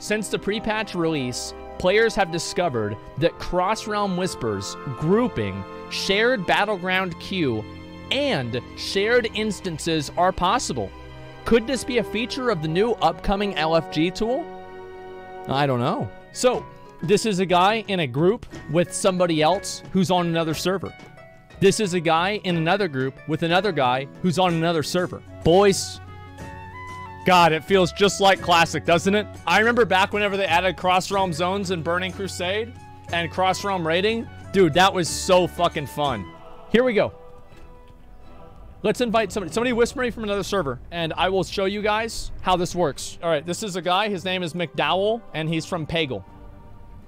Since the pre-patch release, players have discovered that cross-realm whispers, grouping, shared battleground queue, and shared instances are possible. Could this be a feature of the new upcoming LFG tool? I don't know. So, this is a guy in a group with somebody else who's on another server. This is a guy in another group with another guy who's on another server. Boys, God, it feels just like Classic, doesn't it? I remember back whenever they added cross-realm zones in Burning Crusade and cross-realm raiding. Dude, that was so fucking fun. Here we go. Let's invite somebody. Somebody whisper me from another server, and I will show you guys how this works. All right, this is a guy. His name is McDowell, and he's from Pagel.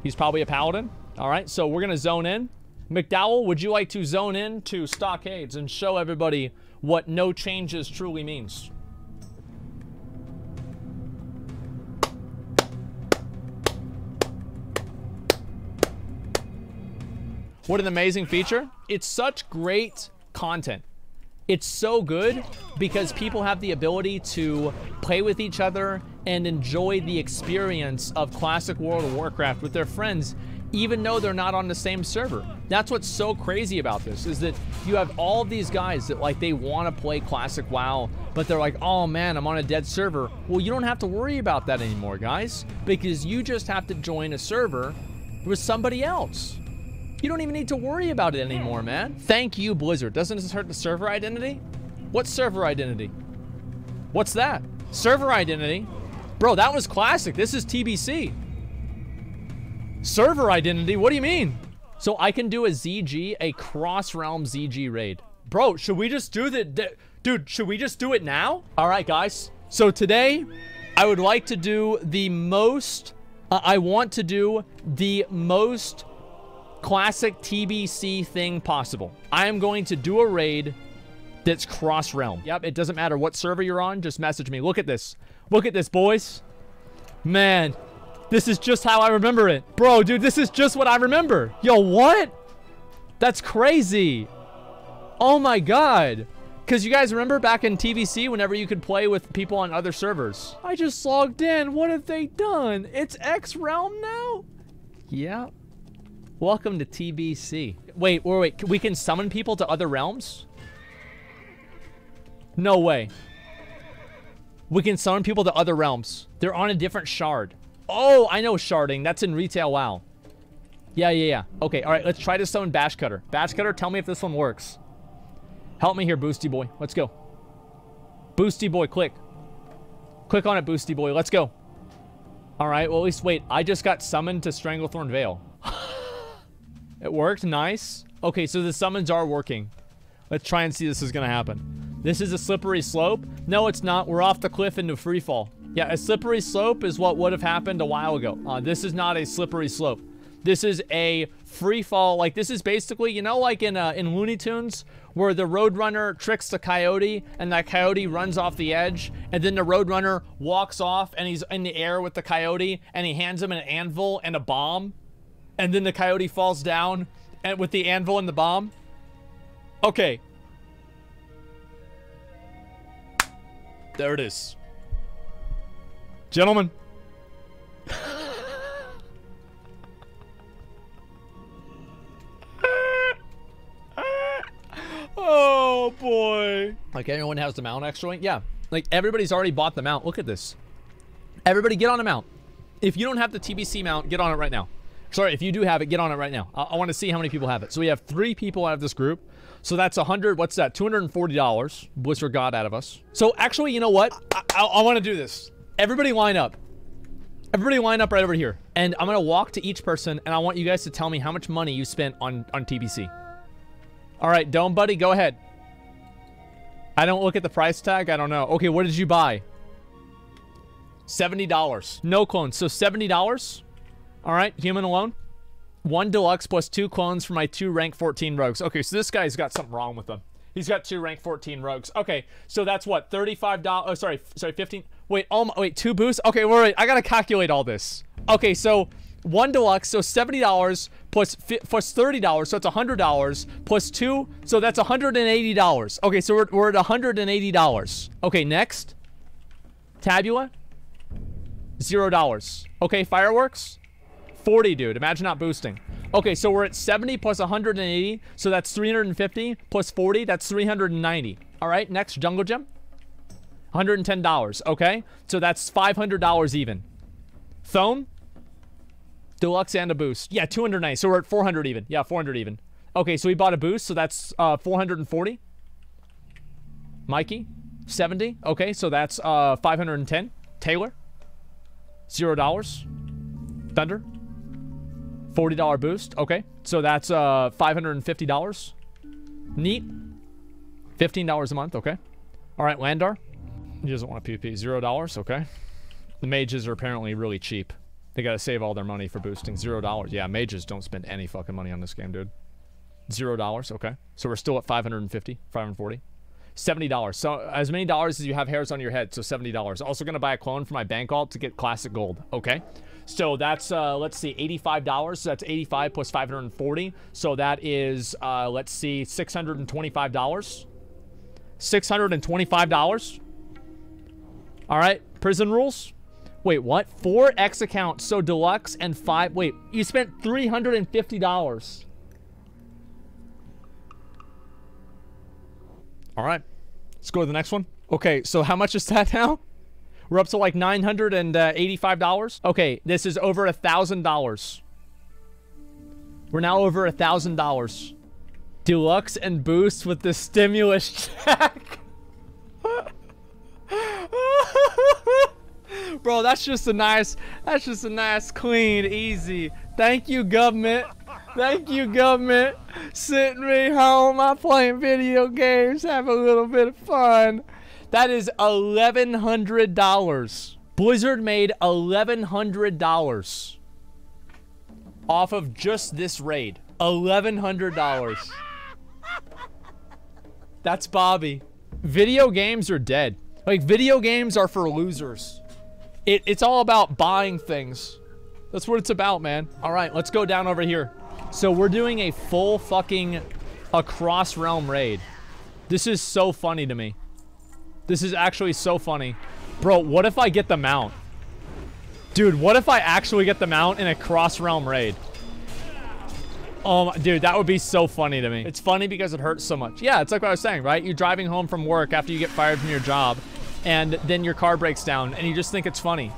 He's probably a paladin. All right, so we're going to zone in. McDowell, would you like to zone in to Stockades and show everybody what no changes truly means? What an amazing feature. It's such great content. It's so good because people have the ability to play with each other and enjoy the experience of classic World of Warcraft with their friends, even though they're not on the same server. That's what's so crazy about this, is that you have all these guys that, like, they want to play classic WoW, but they're like, oh man, I'm on a dead server. Well, you don't have to worry about that anymore, guys, because you just have to join a server with somebody else. You don't even need to worry about it anymore, man. Thank you, Blizzard. Doesn't this hurt the server identity? What's server identity? What's that? Server identity? Bro, that was Classic. This is TBC. Server identity? What do you mean? So I can do a ZG, a cross-realm ZG raid. Bro, should we just do the... Dude, should we just do it now? All right, guys. So today, I would like to do the most... I want to do the most... classic TBC thing possible. I am going to do a raid that's cross-realm. Yep, it doesn't matter what server you're on, just message me. Look at this. Look at this, boys. Man, this is just how I remember it. Bro, dude, this is just what I remember. Yo, what? That's crazy. Oh my god. Because you guys remember back in TBC whenever you could play with people on other servers? I just logged in. What have they done? It's X-realm now? Yeah. Welcome to TBC. Wait, we can summon people to other realms? No way. We can summon people to other realms. They're on a different shard. Oh, I know sharding. That's in retail WoW. Yeah. Okay, all right, let's try to summon Bashcutter. Bashcutter, tell me if this one works. Help me here, Boosty Boy. Let's go. Boosty Boy, click. Click on it, Boosty Boy. Let's go. All right, well, at least, wait. I just got summoned to Stranglethorn Vale. It worked. Nice. Okay, so the summons are working. Let's try and see this is going to happen. This is a slippery slope. No, it's not. We're off the cliff into free fall. Yeah, a slippery slope is what would have happened a while ago. This is not a slippery slope. This is a free fall. Like, this is basically, you know, like in Looney Tunes, where the Roadrunner tricks the Coyote, and that Coyote runs off the edge, and then the Roadrunner walks off, and he's in the air with the Coyote, and he hands him an anvil and a bomb. And then the Coyote falls down and with the anvil and the bomb. Okay. There it is. Gentlemen. Oh, boy. Like, everyone has the mount, actually? Yeah. Like, everybody's already bought the mount. Look at this. Everybody get on a mount. If you don't have the TBC mount, get on it right now. Sorry, if you do have it, get on it right now. I want to see how many people have it. So we have 3 people out of this group. So that's 100, what's that? $240. Blizzard got out of us. So actually, you know what? I want to do this. Everybody line up. Everybody line up right over here. And I'm going to walk to each person, and I want you guys to tell me how much money you spent on TBC. All right, Dome Buddy, go ahead. I don't look at the price tag. I don't know. Okay, what did you buy? $70. No clones. So $70. All right, human alone. 1 deluxe plus 2 clones for my 2 rank 14 rogues. Okay, so this guy's got something wrong with him. He's got 2 rank 14 rogues. Okay, so that's what, $35? Oh, sorry, 15. Wait, oh, wait, 2 boosts? Okay, wait, I gotta calculate all this. Okay, so 1 deluxe, so $70 plus $30, so it's $100 plus 2, so that's $180. Okay, so we're at $180. Okay, next, Tabula. $0. Okay, fireworks. 40, dude. Imagine not boosting. Okay, so we're at 70 plus 180. So that's 350 plus 40. That's 390. All right, next jungle gym. $110. Okay, so that's $500 even. Thone. Deluxe and a boost. Yeah, 290. So we're at 400 even. Yeah, 400 even. Okay, so we bought a boost. So that's 440. Mikey. 70. Okay, so that's 510. Taylor. $0. Thunder. $40 boost. Okay, so that's $550. Neat. $15 a month. Okay. All right, Landar. He doesn't want a PvP. $0. Okay. The mages are apparently really cheap. They gotta save all their money for boosting. $0. Yeah, mages don't spend any fucking money on this game, dude. $0. Okay, so we're still at 550, 540. $70. So as many dollars as you have hairs on your head, so $70. Also gonna buy a clone for my bank alt to get classic gold. Okay, so that's let's see, $85. So that's 85 plus 540. So that is let's see, $625. $625. All right, prison rules. Wait, what? 4x accounts. So deluxe and 5. Wait, you spent $350. All right, let's go to the next one. Okay, so how much is that now? We're up to like $985. Okay, this is over $1,000. We're now over $1,000. Deluxe and boost with the stimulus check. Bro, that's just a nice, clean, easy. Thank you, government. Thank you, government. Send me home. I'm playing video games. Have a little bit of fun. That is $1,100. Blizzard made $1,100 off of just this raid. $1,100. That's Bobby. Video games are dead. Like, video games are for losers. It's all about buying things. That's what it's about, man. All right, let's go down over here. So we're doing a full fucking across realm raid. This is so funny to me. This is actually so funny. Bro, what if I get the mount? Dude, what if I actually get the mount in a cross realm raid? Oh, my, dude, that would be so funny to me. It's funny because it hurts so much. Yeah, it's like what I was saying, right? You're driving home from work after you get fired from your job, and then your car breaks down, and you just think it's funny.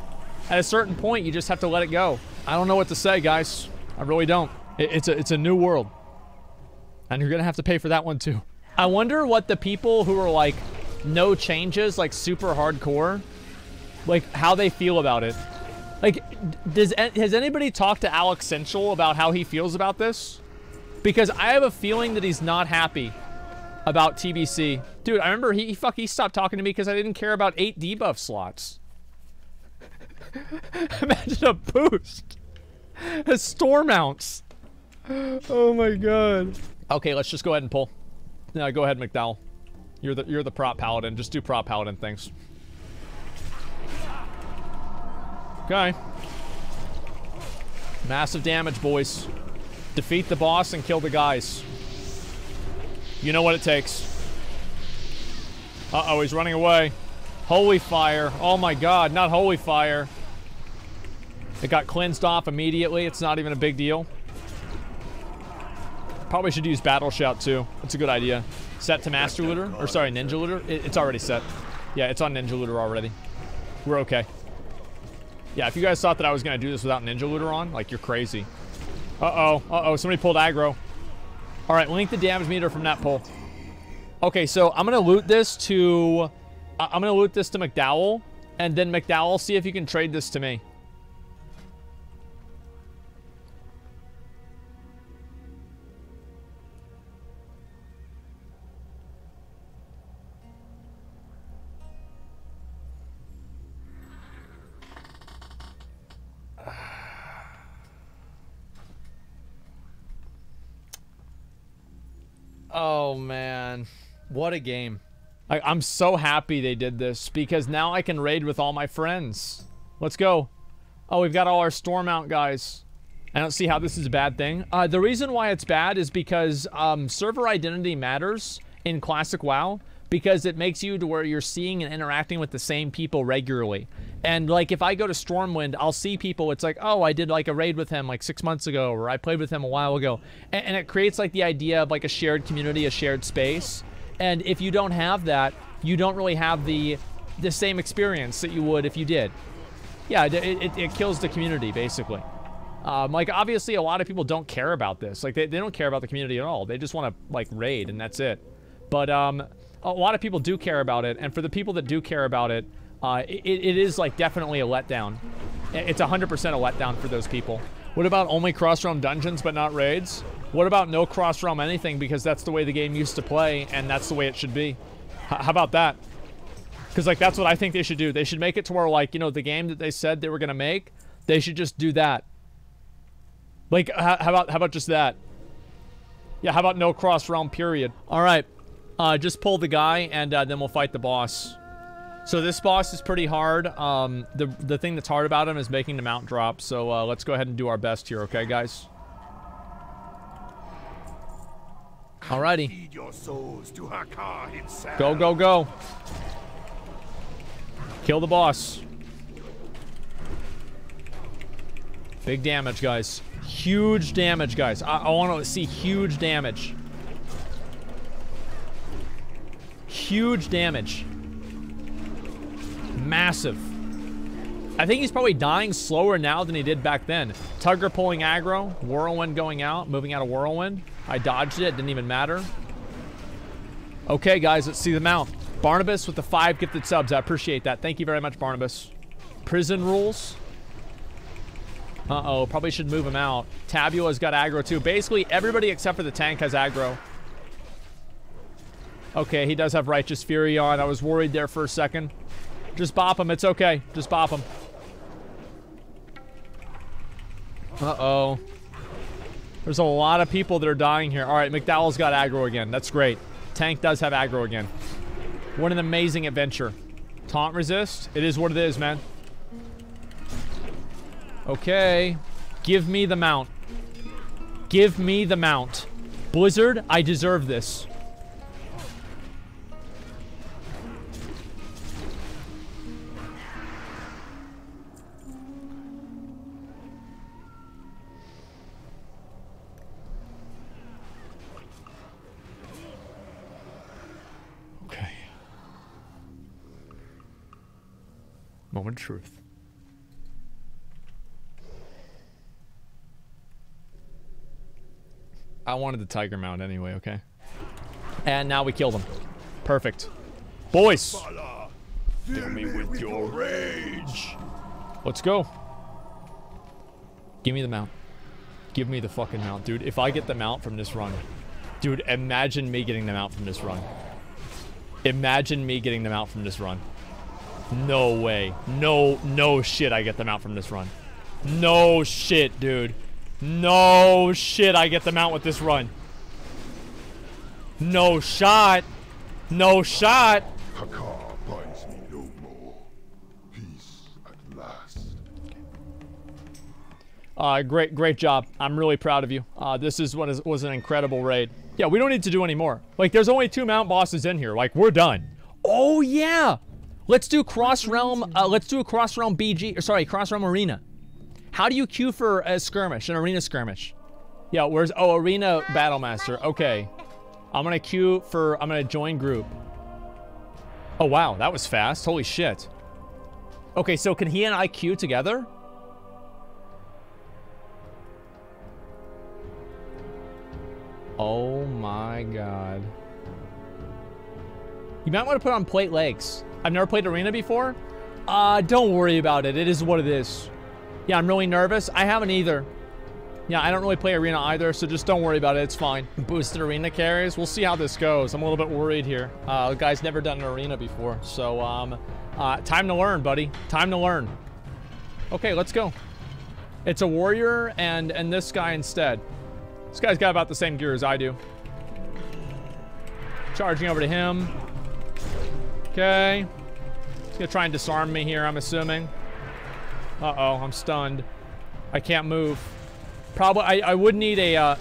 At a certain point, you just have to let it go. I don't know what to say, guys. I really don't. It's a new world. And you're gonna have to pay for that one, too. I wonder what the people who are, like, no changes, like, super hardcore, like, how they feel about it. Like, has anybody talked to Alex Sensual about how he feels about this? Because I have a feeling that he's not happy about TBC. Dude, I remember he stopped talking to me because I didn't care about 8 debuff slots. Imagine a boost. A storm ounce. Oh my god. Okay, let's just go ahead and pull. No, go ahead, McDowell. You're the prop paladin. Just do prop paladin things. Okay. Massive damage, boys. Defeat the boss and kill the guys. You know what it takes. Uh-oh, he's running away. Holy fire. Oh my god, not holy fire. It got cleansed off immediately. It's not even a big deal. Probably should use Battle Shout too. That's a good idea. Set to Master Looter. Or sorry, Ninja Looter. It's already set. Yeah, it's on Ninja Looter already. We're okay. Yeah, if you guys thought that I was going to do this without Ninja Looter on, like, you're crazy. Uh-oh. Uh-oh. Somebody pulled aggro. All right, link the damage meter from that pull. Okay, so I'm gonna loot this to McDowell, and then McDowell, see if you can trade this to me. Oh, man. What a game. I'm so happy they did this because now I can raid with all my friends. Let's go. Oh, we've got all our storm out, guys. I don't see how this is a bad thing. The reason why it's bad is because server identity matters in Classic WoW, because it makes you to where you're seeing and interacting with the same people regularly. And like, if I go to Stormwind, I'll see people. It's like, oh, I did like a raid with him like 6 months ago, or I played with him a while ago. And it creates like the idea of like a shared community, a shared space. And if you don't have that, you don't really have the same experience that you would if you did. Yeah, it kills the community, basically. Like, obviously, a lot of people don't care about this. Like, they don't care about the community at all. They just want to, like, raid, and that's it. But a lot of people do care about it, and for the people that do care about it, it is, like, definitely a letdown. It's 100% a letdown for those people. What about only cross-realm dungeons but not raids? What about no cross-realm anything, because that's the way the game used to play, and that's the way it should be? How about that? Because, like, that's what I think they should do. They should make it to where, like, you know, the game that they said they were going to make, they should just do that. Like, how about just that? Yeah, how about no cross-realm, period? All right. Just pull the guy, and then we'll fight the boss. So this boss is pretty hard. The thing that's hard about him is making the mount drop. So let's go ahead and do our best here, okay, guys? Alrighty. Feed your souls to Kaka himself. Go, go, go. Kill the boss. Big damage, guys. Huge damage, guys. I want to see huge damage. Huge damage. Massive. I think he's probably dying slower now than he did back then. Tugger pulling aggro. Whirlwind going out. Moving out of Whirlwind. I dodged it. Didn't even matter. Okay, guys. Let's see the mount. Barnabas with the 5 gifted subs. I appreciate that. Thank you very much, Barnabas. Prison rules. Uh-oh. Probably should move him out. Tabula's got aggro, too. Basically, everybody except for the tank has aggro. Okay, he does have Righteous Fury on. I was worried there for a second. Just bop him. It's okay. Just bop him. Uh-oh. There's a lot of people that are dying here. All right, McDowell's got aggro again. That's great. Tank does have aggro again. What an amazing adventure. Taunt resist. It is what it is, man. Okay. Give me the mount. Give me the mount. Blizzard, I deserve this. Moment of truth. I wanted the tiger mount anyway, okay? And now we killed him. Perfect. Boys! Fill me with your rage! Let's go. Give me the mount. Give me the fucking mount, dude. If I get the mount from this run. Dude, imagine me getting the mount from this run. Imagine me getting the mount from this run. No way. No shit I get the mount from this run. No shit, dude. No shit I get the mount with this run. No shot. No shot. Kaka binds me no more. Peace at last. Great job. I'm really proud of you. This is what was an incredible raid. Yeah, we don't need to do any more. Like, there's only 2 mount bosses in here. Like, we're done. Oh, yeah. Let's do cross-realm, let's do a cross-realm BG, or sorry, cross-realm arena. How do you queue for a skirmish, an arena skirmish? Yeah, where's, oh, Arena Battlemaster, okay. I'm gonna queue for, I'm gonna join group. Oh, wow, that was fast, holy shit. Okay, so can he and I queue together? Oh my God. You might want to put on plate legs. I've never played Arena before. Don't worry about it. It is what it is. Yeah, I'm really nervous. I haven't either. Yeah, I don't really play Arena either, so just don't worry about it. It's fine. Boosted Arena carries. We'll see how this goes. I'm a little bit worried here. The guy's never done an Arena before, so time to learn, buddy. Time to learn. Okay, let's go. It's a warrior and this guy instead. This guy's got about the same gear as I do. Charging over to him. Okay. He's gonna try and disarm me here, I'm assuming. Uh-oh, I'm stunned. I can't move. Probably, I would need a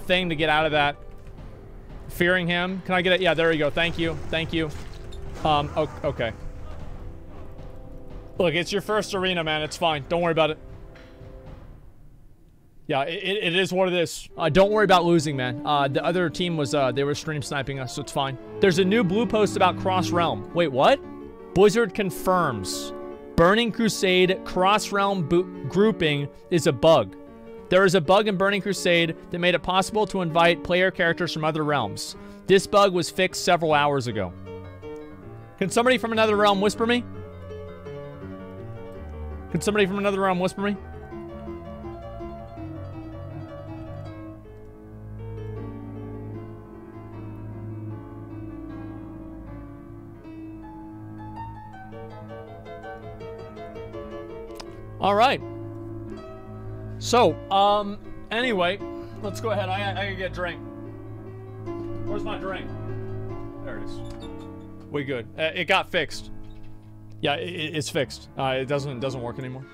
thing to get out of that. fearing him. Can I get it? Yeah, there you go. Thank you. Thank you. Okay. Look, it's your first arena, man. It's fine. Don't worry about it. Yeah, it is what it is. Don't worry about losing, man. The other team was, they were stream sniping us, so it's fine. There's a new blue post about Cross Realm. Wait, what? Blizzard confirms. Burning Crusade Cross Realm grouping is a bug. There is a bug in Burning Crusade that made it possible to invite player characters from other realms. This bug was fixed several hours ago. Can somebody from another realm whisper me? Can somebody from another realm whisper me? All right. So, anyway, let's go ahead. I gotta get a drink. Where's my drink? There it is. We good. It got fixed. Yeah, it's fixed. It doesn't work anymore.